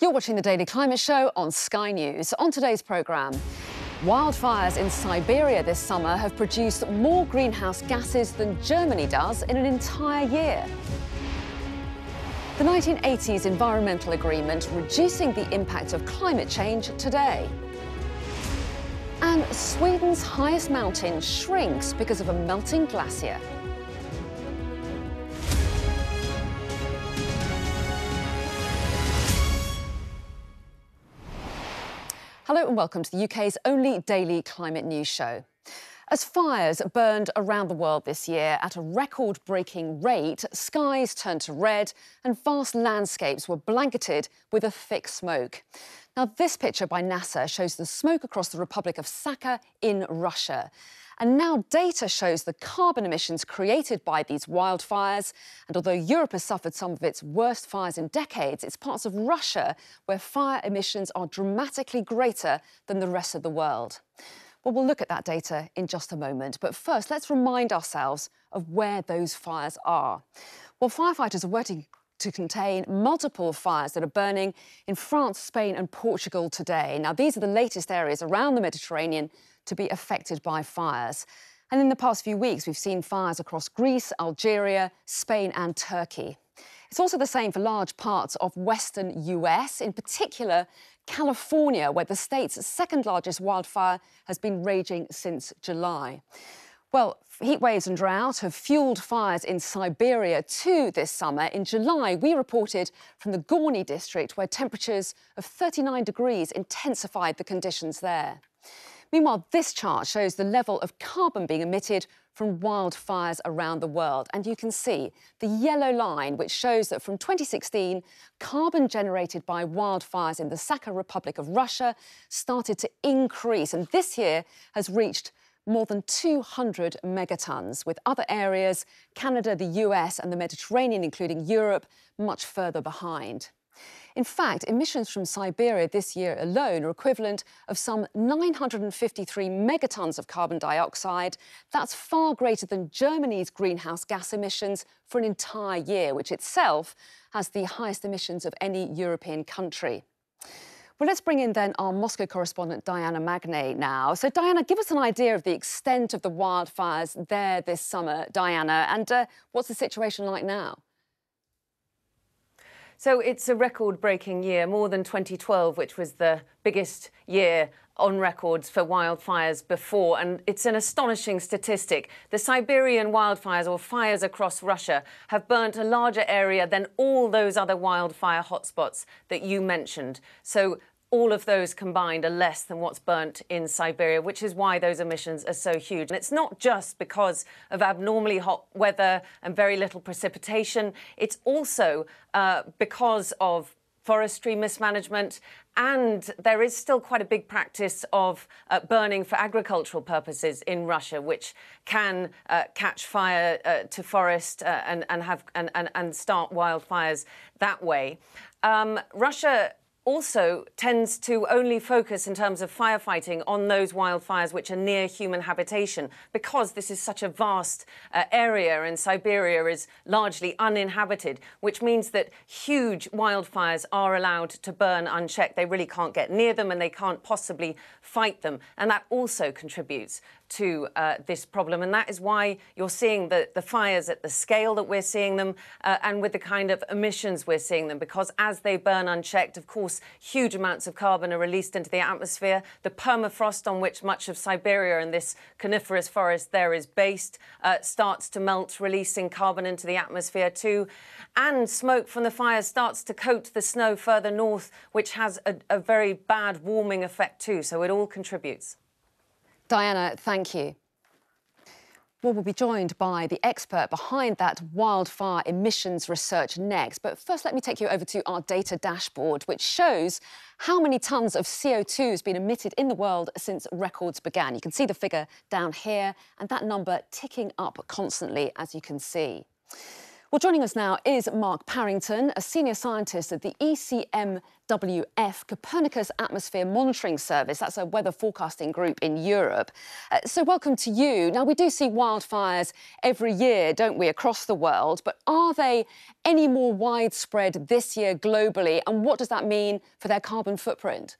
You're watching the Daily Climate Show on Sky News. On today's programme, wildfires in Siberia this summer have produced more greenhouse gases than Germany does in an entire year. The 1980s environmental agreement reducing the impact of climate change today. And Sweden's highest mountain shrinks because of a melting glacier. Hello and welcome to the UK's only daily climate news show. As fires burned around the world this year at a record-breaking rate, skies turned to red and vast landscapes were blanketed with a thick smoke. Now, this picture by NASA shows the smoke across the Republic of Sakha in Russia. And now data shows the carbon emissions created by these wildfires. And although Europe has suffered some of its worst fires in decades, it's parts of Russia where fire emissions are dramatically greater than the rest of the world. Well, we'll look at that data in just a moment. But first, let's remind ourselves of where those fires are. Well, firefighters are working to contain multiple fires that are burning in France, Spain and Portugal today. Now, these are the latest areas around the Mediterranean to be affected by fires. And in the past few weeks, we've seen fires across Greece, Algeria, Spain and Turkey. It's also the same for large parts of western US, in particular California, where the state's second largest wildfire has been raging since July. Well, heat waves and drought have fuelled fires in Siberia too this summer. In July, we reported from the Gorny district where temperatures of 39 degrees intensified the conditions there. Meanwhile, this chart shows the level of carbon being emitted from wildfires around the world. And you can see the yellow line, which shows that from 2016, carbon generated by wildfires in the Sakha Republic of Russia started to increase. And this year has reached more than 200 megatons, with other areas, Canada, the US and the Mediterranean, including Europe, much further behind. In fact, emissions from Siberia this year alone are equivalent of some 953 megatons of carbon dioxide. That's far greater than Germany's greenhouse gas emissions for an entire year, which itself has the highest emissions of any European country. Well, let's bring in then our Moscow correspondent Diana Magnay now. So, Diana, give us an idea of the extent of the wildfires there this summer, Diana, and what's the situation like now? So it's a record-breaking year, more than 2012, which was the biggest year on records for wildfires before, and it's an astonishing statistic. The Siberian wildfires, or fires across Russia, have burnt a larger area than all those other wildfire hotspots that you mentioned. So all of those combined are less than what's burnt in Siberia, which is why those emissions are so huge. And it's not just because of abnormally hot weather and very little precipitation. It's also because of forestry mismanagement, and there is still quite a big practice of burning for agricultural purposes in Russia, which can catch fire to forest and start wildfires that way. Russia also tends to only focus in terms of firefighting on those wildfires which are near human habitation, because this is such a vast area and Siberia is largely uninhabited, which means that huge wildfires are allowed to burn unchecked. They really can't get near them and they can't possibly fight them. And that also contributes to this problem. And that is why you're seeing the fires at the scale that we're seeing them and with the kind of emissions we're seeing them, because as they burn unchecked, of course, huge amounts of carbon are released into the atmosphere. The permafrost on which much of Siberia and this coniferous forest there is based starts to melt, releasing carbon into the atmosphere too. And smoke from the fires starts to coat the snow further north, which has a very bad warming effect too. So it all contributes. Diana, thank you. Well, we'll be joined by the expert behind that wildfire emissions research next. But first, let me take you over to our data dashboard, which shows how many tonnes of CO2 has been emitted in the world since records began. You can see the figure down here, and that number ticking up constantly, as you can see. Well, joining us now is Mark Parrington, a senior scientist at the ECMWF, Copernicus Atmosphere Monitoring Service. That's a weather forecasting group in Europe. So welcome to you. Now, we do see wildfires every year, don't we, across the world, but are they any more widespread this year globally? And what does that mean for their carbon footprint?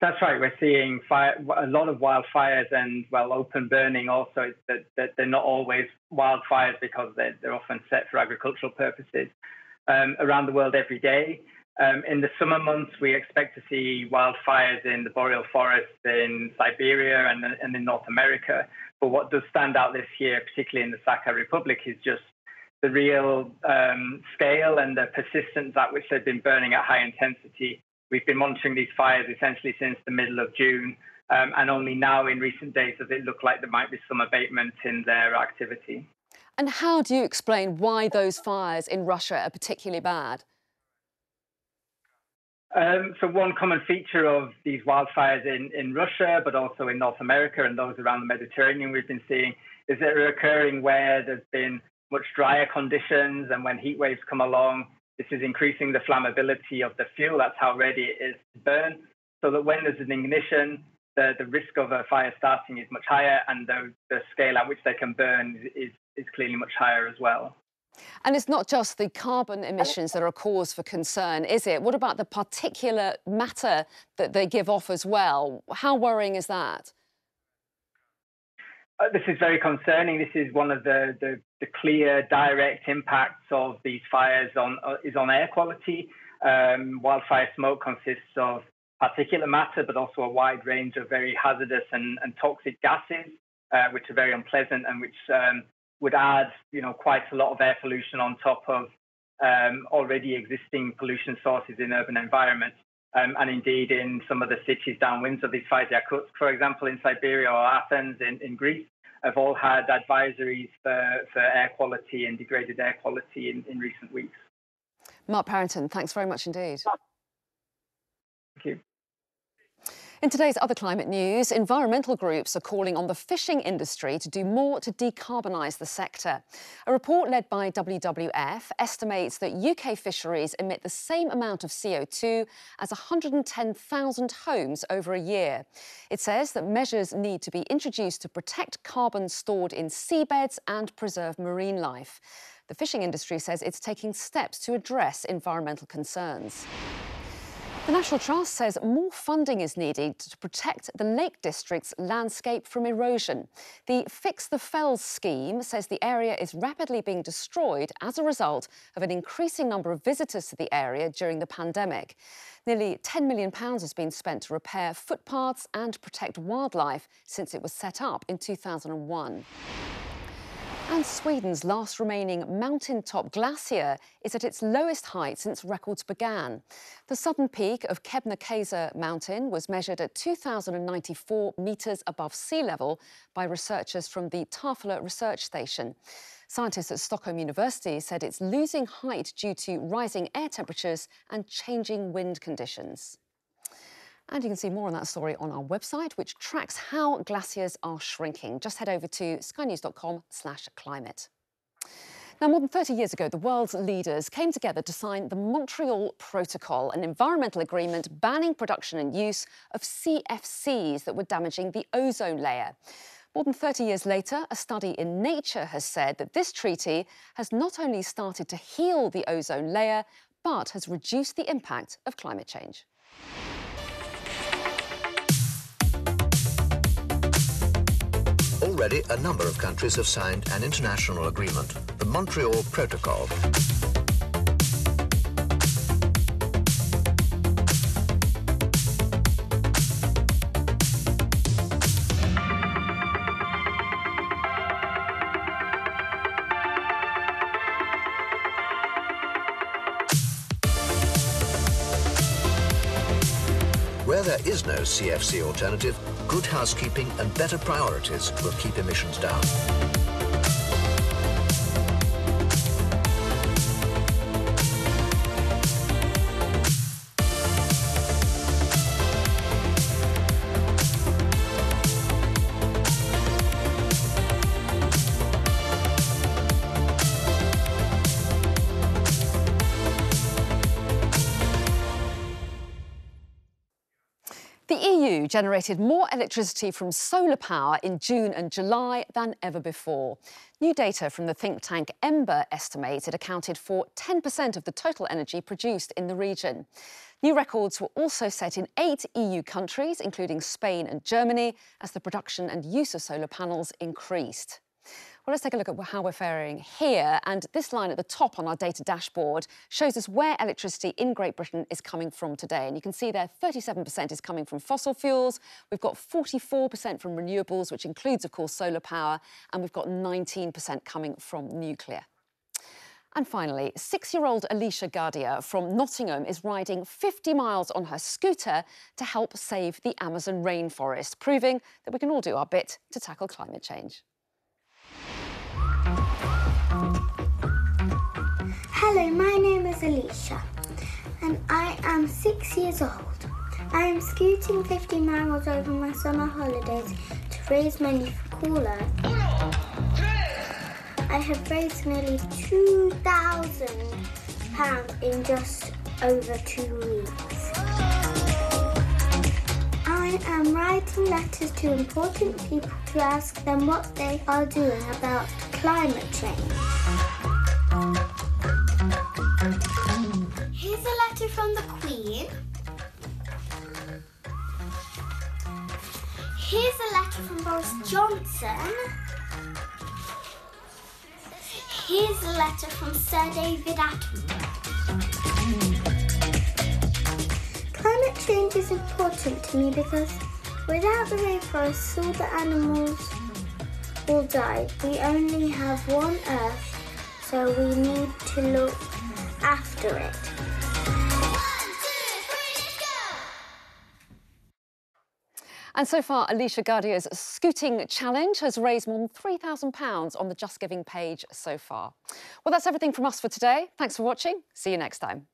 That's right. We're seeing a lot of wildfires and, well, open burning also. That they're not always wildfires because they're often set for agricultural purposes around the world every day. In the summer months, we expect to see wildfires in the boreal forests in Siberia and in North America. But what does stand out this year, particularly in the Sakha Republic, is just the real scale and the persistence at which they've been burning at high intensity. We've been monitoring these fires essentially since the middle of June, and only now in recent days does it look like there might be some abatement in their activity. And how do you explain why those fires in Russia are particularly bad? So one common feature of these wildfires in Russia, but also in North America and those around the Mediterranean we've been seeing, is that they're occurring where there's been much drier conditions, and when heat waves come along, this is increasing the flammability of the fuel. That's how ready it is to burn. So that when there's an ignition, the risk of a fire starting is much higher, and the scale at which they can burn is clearly much higher as well. And it's not just the carbon emissions that are a cause for concern, is it? What about the particulate matter that they give off as well? How worrying is that? This is very concerning. This is one of the clear, direct impacts of these fires is on air quality. Wildfire smoke consists of particulate matter, but also a wide range of very hazardous and toxic gases, which are very unpleasant and which would add, quite a lot of air pollution on top of already existing pollution sources in urban environments. And indeed, in some of the cities downwind of these fires, Yakutsk, for example, in Siberia, or Athens in Greece, have all had advisories for air quality and degraded air quality in recent weeks. Mark Parrington, thanks very much indeed. Thank you. In today's other climate news, environmental groups are calling on the fishing industry to do more to decarbonise the sector. A report led by WWF estimates that UK fisheries emit the same amount of CO2 as 110,000 homes over a year. It says that measures need to be introduced to protect carbon stored in seabeds and preserve marine life. The fishing industry says it's taking steps to address environmental concerns. The National Trust says more funding is needed to protect the Lake District's landscape from erosion. The Fix the Fells scheme says the area is rapidly being destroyed as a result of an increasing number of visitors to the area during the pandemic. Nearly £10 million has been spent to repair footpaths and protect wildlife since it was set up in 2001. And Sweden's last remaining mountaintop glacier is at its lowest height since records began. The southern peak of Kebnekaise mountain was measured at 2,094 metres above sea level by researchers from the Tarfala Research Station. Scientists at Stockholm University said it's losing height due to rising air temperatures and changing wind conditions. And you can see more on that story on our website, which tracks how glaciers are shrinking. Just head over to skynews.com/climate. Now, more than 30 years ago, the world's leaders came together to sign the Montreal Protocol, an environmental agreement banning production and use of CFCs that were damaging the ozone layer. More than 30 years later, a study in Nature has said that this treaty has not only started to heal the ozone layer, but has reduced the impact of climate change. Already, a number of countries have signed an international agreement, the Montreal Protocol. Where there is no CFC alternative, good housekeeping and better priorities will keep emissions down. The EU generated more electricity from solar power in June and July than ever before. New data from the think tank Ember estimates it accounted for 10% of the total energy produced in the region. New records were also set in 8 EU countries, including Spain and Germany, as the production and use of solar panels increased. Well, let's take a look at how we're faring here, and this line at the top on our data dashboard shows us where electricity in Great Britain is coming from today, and you can see there 37% is coming from fossil fuels, we've got 44% from renewables, which includes, of course, solar power, and we've got 19% coming from nuclear. And finally, 6-year-old Alicia Gardia from Nottingham is riding 50 miles on her scooter to help save the Amazon rainforest, proving that we can all do our bit to tackle climate change. Hello, my name is Alicia and I am 6 years old. I am scooting 50 miles over my summer holidays to raise money for Coolearth. I have raised nearly £2,000 in just over 2 weeks. I am writing letters to important people to ask them what they are doing about climate change. Here's a letter from the Queen. Here's a letter from Boris Johnson. Here's a letter from Sir David Attenborough. Climate change is important to me because without the rainforests, all the animals will die. We only have one Earth, so we need to look after it. And so far, Alicia Gardia's scooting challenge has raised more than £3,000 on the Just Giving page so far. Well, that's everything from us for today. Thanks for watching. See you next time.